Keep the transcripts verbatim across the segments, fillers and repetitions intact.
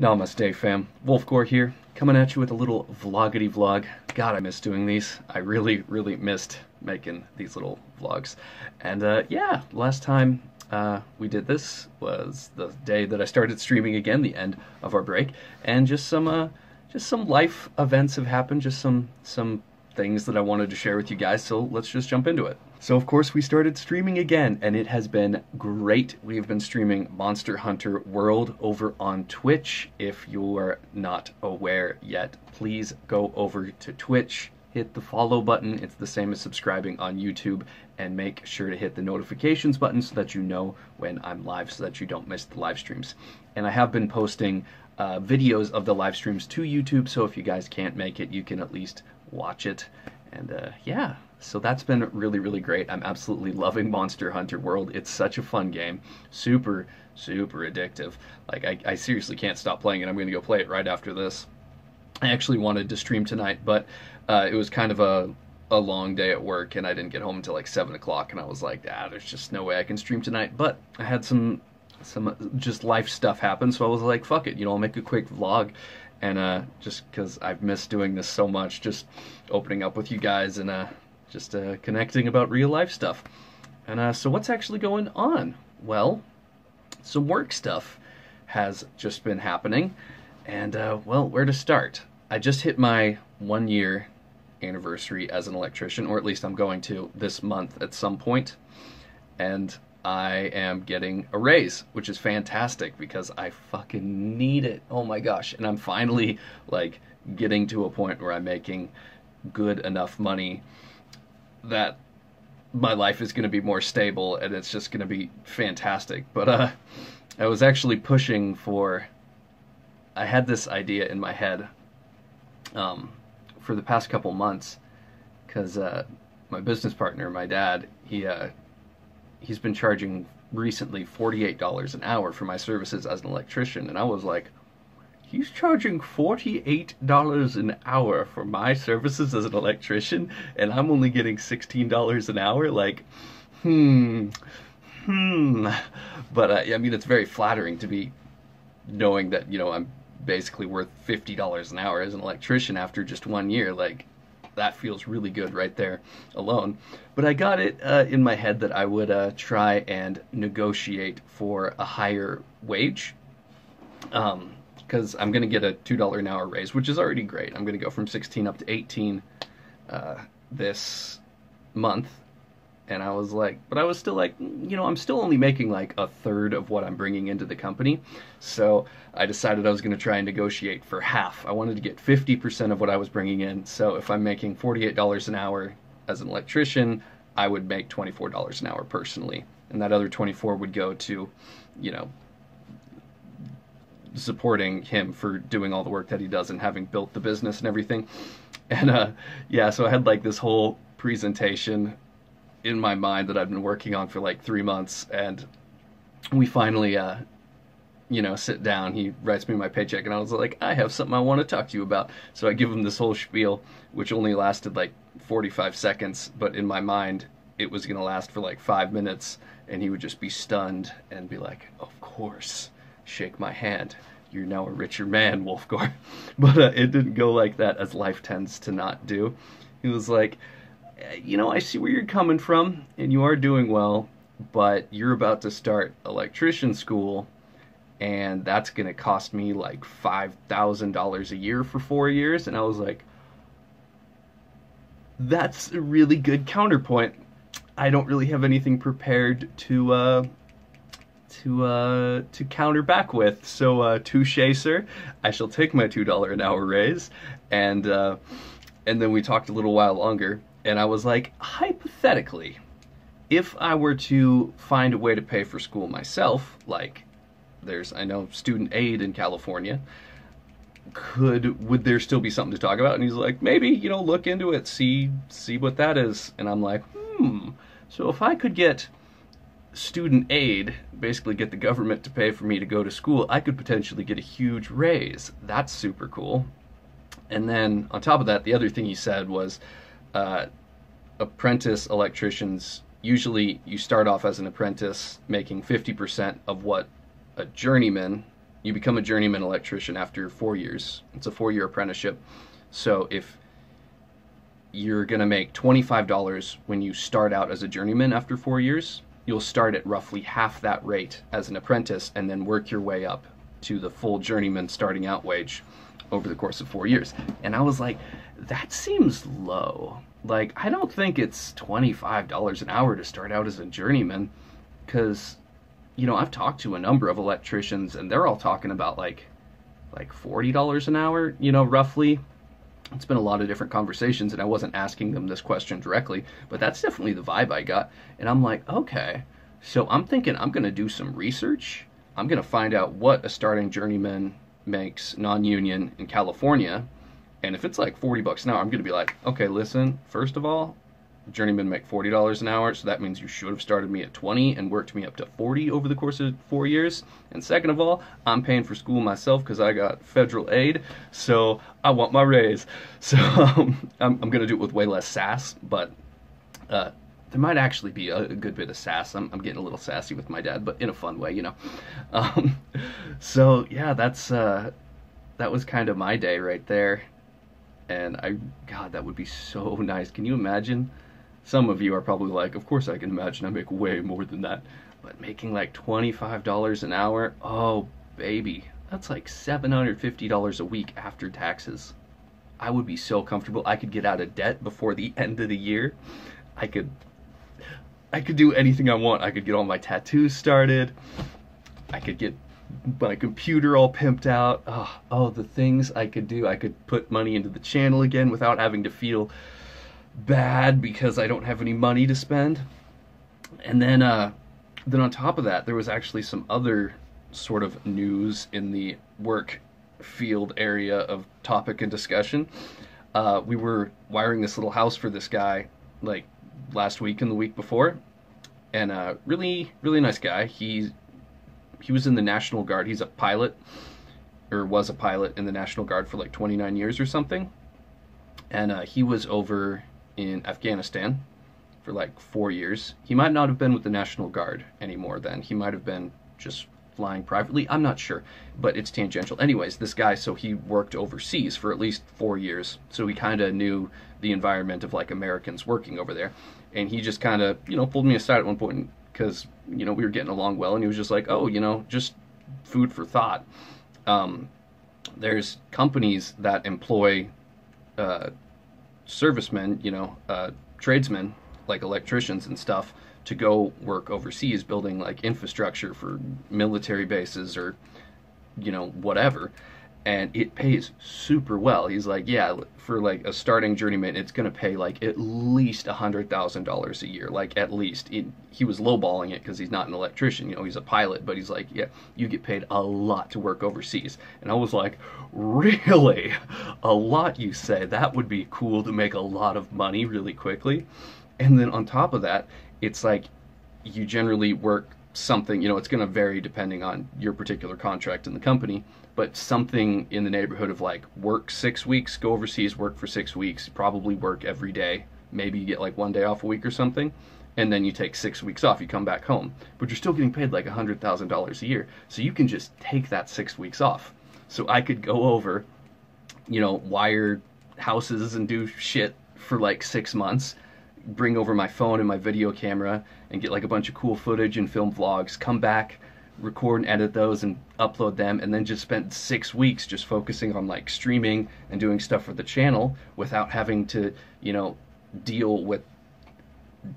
Namaste fam, Wolfgore here, coming at you with a little vloggity vlog. God, I miss doing these. I really, really missed making these little vlogs. And uh, yeah, last time uh, we did this was the day that I started streaming again, the end of our break, and just some, uh, just some life events have happened, just some, some things that I wanted to share with you guys, so let's just jump into it. So of course we started streaming again, and it has been great. We've been streaming Monster Hunter World over on Twitch. If you're not aware yet, please go over to Twitch, hit the follow button. It's the same as subscribing on YouTube, and make sure to hit the notifications button so that you know when I'm live, so that you don't miss the live streams. And I have been posting uh, videos of the live streams to YouTube, so if you guys can't make it, you can at least watch it. And uh, yeah, so that's been really, really great. I'm absolutely loving Monster Hunter World. It's such a fun game. Super, super addictive. Like, I, I seriously can't stop playing it. I'm going to go play it right after this. I actually wanted to stream tonight, but uh, it was kind of a, a long day at work, and I didn't get home until like seven o'clock, and I was like, ah, there's just no way I can stream tonight. But I had some, some just life stuff happen, so I was like, fuck it, you know, I'll make a quick vlog. And uh, just because I've missed doing this so much, just opening up with you guys and uh, just uh, connecting about real life stuff. And uh, so what's actually going on? Well, some work stuff has just been happening. And uh, well, where to start? I just hit my one year anniversary as an electrician, or at least I'm going to this month at some point. And I am getting a raise, which is fantastic because I fucking need it. Oh my gosh. And I'm finally like getting to a point where I'm making good enough money that my life is going to be more stable, and it's just going to be fantastic. But uh, I was actually pushing for, I had this idea in my head um, for the past couple months, because uh, my business partner, my dad, he, uh, he's been charging recently forty-eight dollars an hour for my services as an electrician. And I was like, he's charging forty-eight dollars an hour for my services as an electrician, and I'm only getting sixteen dollars an hour? Like, hmm, hmm. But uh, I mean, it's very flattering to be knowing that, you know, I'm basically worth fifty dollars an hour as an electrician after just one year. Like, that feels really good right there alone. But I got it uh, in my head that I would uh, try and negotiate for a higher wage, um, because I'm going to get a two dollars an hour raise, which is already great. I'm going to go from sixteen up to eighteen uh, this month. And I was like, but I was still like, you know, I'm still only making like a third of what I'm bringing into the company. So I decided I was going to try and negotiate for half. I wanted to get fifty percent of what I was bringing in. So if I'm making forty-eight dollars an hour as an electrician, I would make twenty-four dollars an hour personally. And that other twenty-four would go to, you know, supporting him for doing all the work that he does and having built the business and everything. And uh, yeah, so I had like this whole presentation in my mind that I've been working on for like three months, and we finally, uh, you know, sit down. He writes me my paycheck, and I was like, I have something I want to talk to you about. So I give him this whole spiel, which only lasted like forty-five seconds, but in my mind, it was going to last for like five minutes, and he would just be stunned and be like, of course, shake my hand. You're now a richer man, Wolfgore. But uh, it didn't go like that, as life tends to not do. He was like, you know, I see where you're coming from, and you are doing well, but you're about to start electrician school, and that's going to cost me like five thousand dollars a year for four years. And I was like, that's a really good counterpoint. I don't really have anything prepared to, uh, to, uh, to counter back with. So, uh, touche, sir. I shall take my two dollars an hour raise. And, uh, and then we talked a little while longer. And I was like, hypothetically, if I were to find a way to pay for school myself, like there's, I know, student aid in California, could, would there still be something to talk about? And he's like, maybe, you know, look into it, see, see what that is. And I'm like, hmm, so if I could get student aid, basically get the government to pay for me to go to school, I could potentially get a huge raise. That's super cool. And then on top of that, the other thing he said was, Uh, apprentice electricians, usually you start off as an apprentice making fifty percent of what a journeyman you become a journeyman electrician after four years. It's a four-year apprenticeship. So if you're going to make twenty-five dollars when you start out as a journeyman after four years, you'll start at roughly half that rate as an apprentice and then work your way up to the full journeyman starting out wage over the course of four years. And I was like, that seems low. Like, I don't think it's twenty-five dollars an hour to start out as a journeyman, because, you know, I've talked to a number of electricians and they're all talking about like like forty dollars an hour, you know, roughly. It's been a lot of different conversations, and I wasn't asking them this question directly, but that's definitely the vibe I got. And I'm like, okay, so I'm thinking I'm going to do some research. I'm going to find out what a starting journeyman makes non-union in California. And if it's like forty bucks an hour, I'm going to be like, okay, listen, first of all, journeymen make forty dollars an hour. So that means you should have started me at twenty and worked me up to forty over the course of four years. And second of all, I'm paying for school myself because I got federal aid. So I want my raise. So um, I'm, I'm going to do it with way less sass, but uh, there might actually be a, a good bit of sass. I'm, I'm getting a little sassy with my dad, but in a fun way, you know. Um, so yeah, that's uh, that was kind of my day right there. And I, God, that would be so nice. Can you imagine? Some of you are probably like, of course I can imagine, I make way more than that. But making like twenty-five dollars an hour, oh baby, that's like seven hundred fifty dollars a week after taxes. I would be so comfortable. I could get out of debt before the end of the year. I could, I could do anything I want. I could get all my tattoos started. I could get my computer all pimped out. Oh, oh, the things I could do. I could put money into the channel again without having to feel bad because I don't have any money to spend. And then uh, then on top of that, there was actually some other sort of news in the work field area of topic and discussion. Uh, we were wiring this little house for this guy like last week and the week before, and uh, really, really nice guy. He, he was in the National Guard. He's a pilot, or was a pilot in the National Guard for like twenty-nine years or something. And uh, he was over in Afghanistan for like four years. He might not have been with the National Guard anymore then. He might have been just flying privately. I'm not sure, but it's tangential. Anyways, this guy, so he worked overseas for at least four years. So he kind of knew the environment of like Americans working over there. And he just kind of, you know, pulled me aside at one point because, you know, we were getting along well. And he was just like, oh, you know, just food for thought. Um, there's companies that employ uh, servicemen, you know, uh, tradesmen, like electricians and stuff, to go work overseas building like infrastructure for military bases or, you know, whatever. And it pays super well. He's like, yeah, for like a starting journeyman, it's going to pay like at least one hundred thousand dollars a year. Like at least. It, he was lowballing it because he's not an electrician. You know, he's a pilot, but he's like, yeah, you get paid a lot to work overseas. And I was like, really? A lot, you say? That would be cool, to make a lot of money really quickly. And then on top of that, it's like you generally work something, you know, it's going to vary depending on your particular contract in the company, but something in the neighborhood of like work six weeks, go overseas, work for six weeks, probably work every day. Maybe you get like one day off a week or something, and then you take six weeks off, you come back home, but you're still getting paid like one hundred thousand dollars a year. So you can just take that six weeks off. So I could go over, you know, wire houses and do shit for like six months, bring over my phone and my video camera and get like a bunch of cool footage and film vlogs, come back, record and edit those and upload them, and then just spend six weeks just focusing on like streaming and doing stuff for the channel without having to, you know, deal with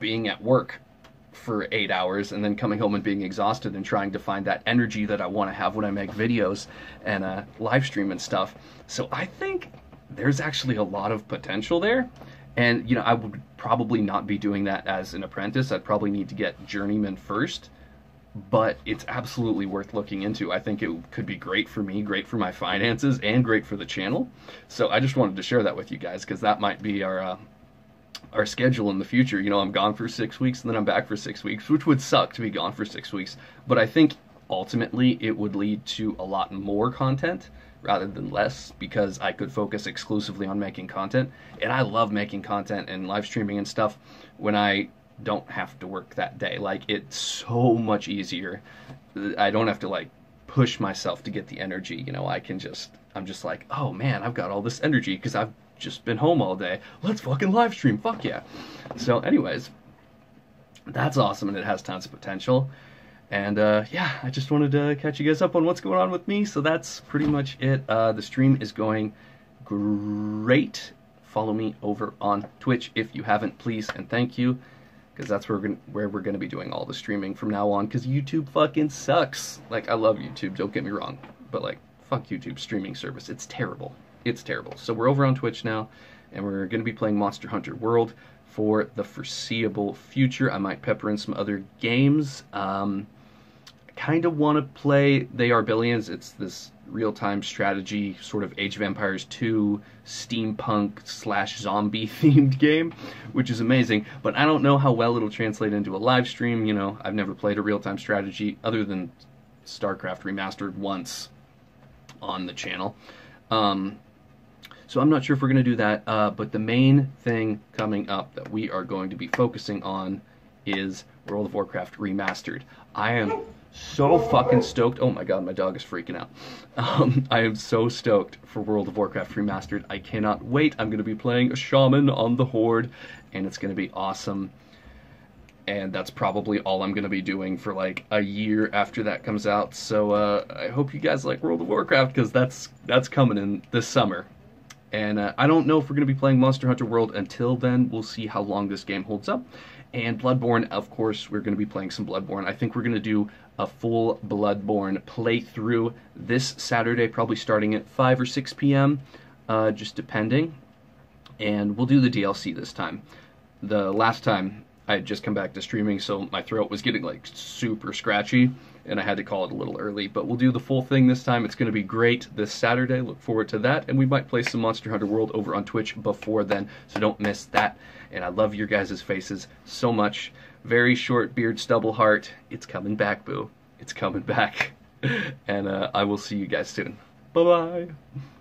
being at work for eight hours and then coming home and being exhausted and trying to find that energy that I want to have when I make videos and uh, live stream and stuff. So I think there's actually a lot of potential there. And, you know, I would probably not be doing that as an apprentice. I'd probably need to get journeyman first, but it's absolutely worth looking into. I think it could be great for me, great for my finances, and great for the channel. So I just wanted to share that with you guys, because that might be our, uh, our schedule in the future. You know, I'm gone for six weeks, and then I'm back for six weeks, which would suck to be gone for six weeks. But I think ultimately it would lead to a lot more content rather than less, because I could focus exclusively on making content. And I love making content and live streaming and stuff when I don't have to work that day. Like, it's so much easier. I don't have to like push myself to get the energy. You know, I can just, I'm just like, oh man, I've got all this energy because I've just been home all day. Let's fucking live stream. Fuck yeah. So anyways, that's awesome, and it has tons of potential. And uh, yeah, I just wanted to catch you guys up on what's going on with me. So that's pretty much it. Uh, the stream is going great. Follow me over on Twitch if you haven't, please, and thank you, because that's where we're, gonna, where we're gonna be doing all the streaming from now on, because YouTube fucking sucks. Like, I love YouTube, don't get me wrong, but like, fuck YouTube streaming service, it's terrible. It's terrible. So we're over on Twitch now, and we're gonna be playing Monster Hunter World for the foreseeable future. I might pepper in some other games. Um, kind of want to play They Are Billions. It's this real-time strategy sort of Age of Empires two steampunk slash zombie themed game, which is amazing, but I don't know how well it'll translate into a live stream. You know, I've never played a real-time strategy other than StarCraft Remastered once on the channel, um, so I'm not sure if we're gonna do that, uh, but the main thing coming up that we are going to be focusing on is World of Warcraft Remastered. I am so fucking stoked. Oh my god, my dog is freaking out. Um, I am so stoked for World of Warcraft Remastered. I cannot wait. I'm going to be playing a shaman on the Horde, and it's going to be awesome. And that's probably all I'm going to be doing for like a year after that comes out. So uh, I hope you guys like World of Warcraft, because that's, that's coming in this summer. And uh, I don't know if we're going to be playing Monster Hunter World until then. We'll see how long this game holds up. And Bloodborne, of course, we're going to be playing some Bloodborne. I think we're going to do a full Bloodborne playthrough this Saturday, probably starting at five or six P M, uh, just depending. And we'll do the D L C this time. The last time, I had just come back to streaming, so my throat was getting, like, super scratchy, and I had to call it a little early. But we'll do the full thing this time. It's going to be great this Saturday. Look forward to that. And we might play some Monster Hunter World over on Twitch before then, so don't miss that. And I love your guys' faces so much. Very short beard, stubble heart. It's coming back, boo. It's coming back. And uh, I will see you guys soon. Bye-bye.